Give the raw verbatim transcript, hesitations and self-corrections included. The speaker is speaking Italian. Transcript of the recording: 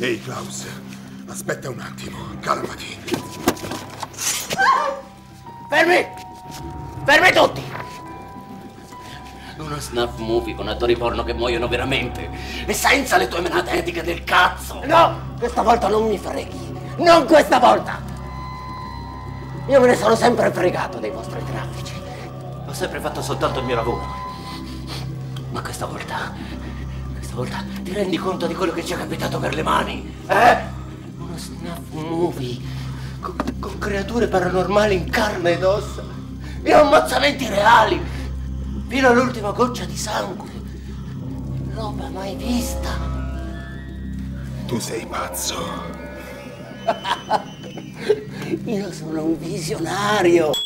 Ehi, Klaus, aspetta un attimo, calmati. Fermi! Fermi tutti! Una snuff movie con attori porno che muoiono veramente e senza le tue menate etiche del cazzo! No! Questa volta non mi freghi! Non questa volta! Io me ne sono sempre fregato dei vostri traffici. Ho sempre fatto soltanto il mio lavoro. Ma questa volta... Volta, ti rendi conto di quello che ci è capitato per le mani? Eh? Uno snuff movie con, con creature paranormali in carne ed ossa e ammazzamenti reali fino all'ultima goccia di sangue. Roba mai vista. Tu sei pazzo. Io sono un visionario.